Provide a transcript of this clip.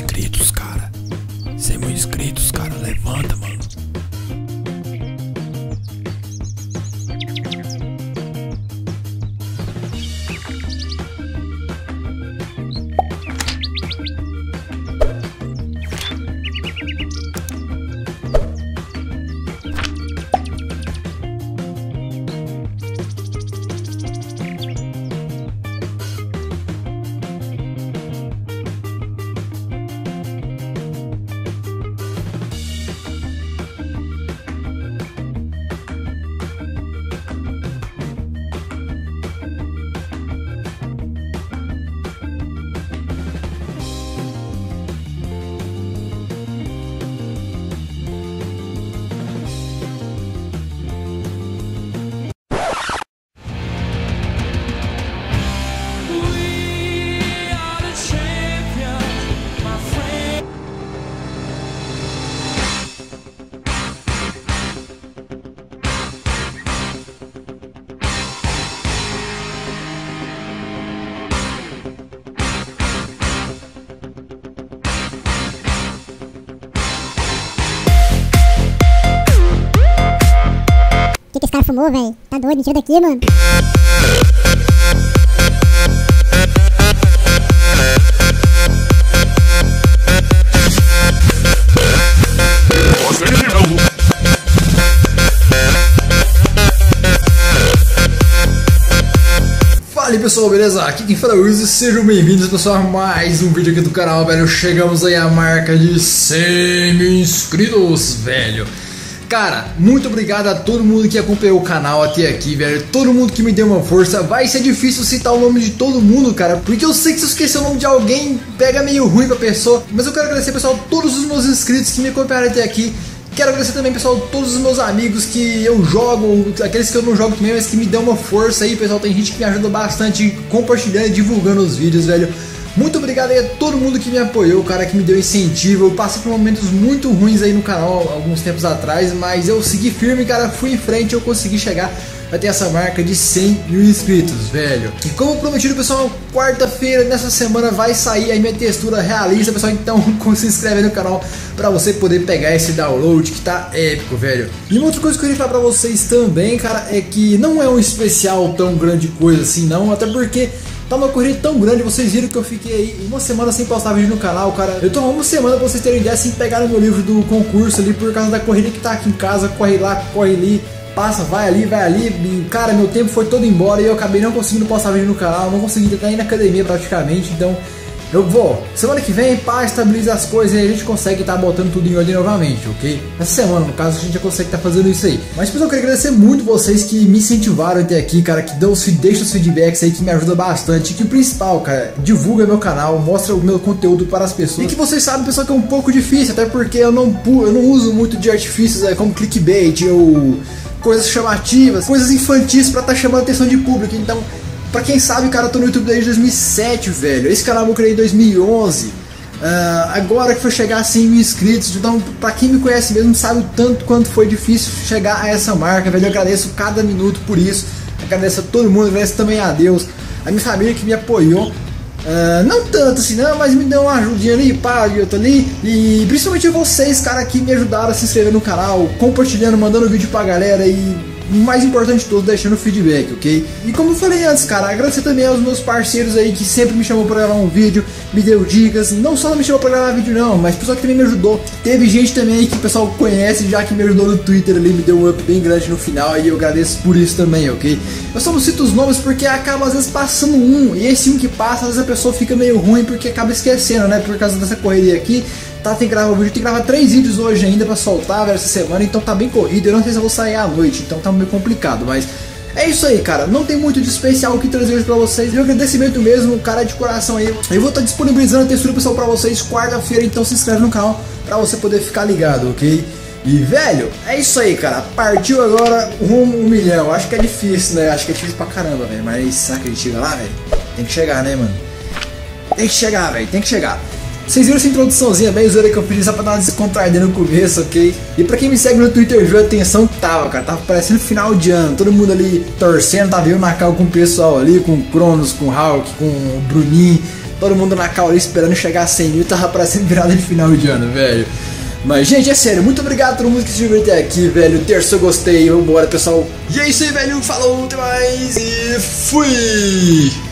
inscritos, cara. 100 mil inscritos, cara. Levanta, mano. O que esse cara fumou, velho? Tá doido, me tira daqui, mano. Fala aí, pessoal, beleza? Aqui quem fala é o Willzy, sejam bem-vindos, pessoal, a mais um vídeo aqui do canal, velho. Chegamos aí à marca de 100 mil inscritos, velho. Cara, muito obrigado a todo mundo que acompanhou o canal até aqui, velho. Todo mundo que me deu uma força. Vai ser difícil citar o nome de todo mundo, cara, porque eu sei que se eu esquecer o nome de alguém, pega meio ruim pra pessoa. Mas eu quero agradecer, pessoal, todos os meus inscritos que me acompanharam até aqui. Quero agradecer também, pessoal, todos os meus amigos que eu jogo, aqueles que eu não jogo também, mas que me dão uma força aí, pessoal. Tem gente que me ajuda bastante compartilhando e divulgando os vídeos, velho. Muito obrigado aí a todo mundo que me apoiou, cara, que me deu incentivo. Eu passei por momentos muito ruins aí no canal alguns tempos atrás, mas eu segui firme, cara, fui em frente, eu consegui chegar até essa marca de 100 mil inscritos, velho. E como prometido, pessoal, quarta-feira nessa semana vai sair a minha textura realista, pessoal, então se inscreve aí no canal pra você poder pegar esse download que tá épico, velho. E uma outra coisa que eu queria falar pra vocês também, cara, é que não é um especial tão grande coisa assim não, até porque tá uma corrida tão grande, vocês viram que eu fiquei aí uma semana sem postar vídeo no canal, cara. Eu tô uma semana, pra vocês terem ideia, sem pegar o meu livro do concurso ali, por causa da corrida que tá aqui em casa. Corre lá, corre ali, passa, vai ali, e, cara, meu tempo foi todo embora e eu acabei não conseguindo postar vídeo no canal, não consegui até ir na academia praticamente, então eu vou, semana que vem, pá, estabiliza as coisas e a gente consegue tá botando tudo em ordem novamente, ok? Essa semana, no caso, a gente já consegue tá fazendo isso aí. Mas, pessoal, eu quero agradecer muito vocês que me incentivaram até aqui, cara, que deixam os feedbacks aí, que me ajuda bastante. E que o principal, cara, divulga meu canal, mostra o meu conteúdo para as pessoas. E que vocês sabem, pessoal, que é um pouco difícil, até porque eu não uso muito de artifícios aí, como clickbait, ou coisas chamativas, coisas infantis pra tá chamando a atenção de público, então... Pra quem sabe, cara, eu tô no YouTube desde 2007, velho. Esse canal eu criei em 2011. Agora que foi chegar a 100 mil inscritos. Então, pra quem me conhece mesmo, sabe o tanto quanto foi difícil chegar a essa marca, velho. Eu agradeço cada minuto por isso. Agradeço a todo mundo, agradeço também a Deus, a minha família que me apoiou. Não tanto assim não, mas me deu uma ajudinha ali, pá, eu tô ali. E principalmente vocês, cara, que me ajudaram a se inscrever no canal, compartilhando, mandando vídeo pra galera e... o mais importante de tudo, deixando feedback, ok? E como eu falei antes, cara, agradecer também aos meus parceiros aí que sempre me chamam pra gravar um vídeo, me deu dicas, não só me chamou pra gravar vídeo não, mas pessoal que também me ajudou. Teve gente também aí que o pessoal conhece já que me ajudou no Twitter ali, me deu um up bem grande no final e eu agradeço por isso também, ok? Eu só não cito os nomes porque acaba às vezes passando um, e esse um que passa, às vezes a pessoa fica meio ruim porque acaba esquecendo, né? Por causa dessa correria aqui. Tá, tem que gravar um vídeo, tem que gravar 3 vídeos hoje ainda pra soltar, velho, essa semana, então tá bem corrido, eu não sei se eu vou sair à noite, então tá meio complicado, mas é isso aí, cara, não tem muito de especial que trazer hoje pra vocês, meu agradecimento mesmo, cara, de coração aí, eu vou estar disponibilizando a textura pessoal pra vocês quarta-feira, então se inscreve no canal pra você poder ficar ligado, ok? E, velho, é isso aí, cara, partiu agora rumo 1 milhão, acho que é difícil, né, acho que é difícil pra caramba, velho, mas será que a gente chega lá, velho? Tem que chegar, né, mano? Tem que chegar, velho, tem que chegar. Vocês viram essa introduçãozinha bem zoeira que eu fiz só pra dar uma descontraída no começo, ok? E pra quem me segue no Twitter viu a tensão que tava, cara, tava parecendo final de ano, todo mundo ali torcendo, tava eu na cal com o pessoal ali, com o Kronos, com o Hulk, com o Bruninho, Todo mundo na cauri esperando chegar a 100 mil, tava parecendo virada de final de ano, velho. Mas, gente, é sério, muito obrigado a todo mundo que se divertiu até aqui, velho. Terçou, gostei, vambora, pessoal. E é isso aí, velho, falou, até mais e fui!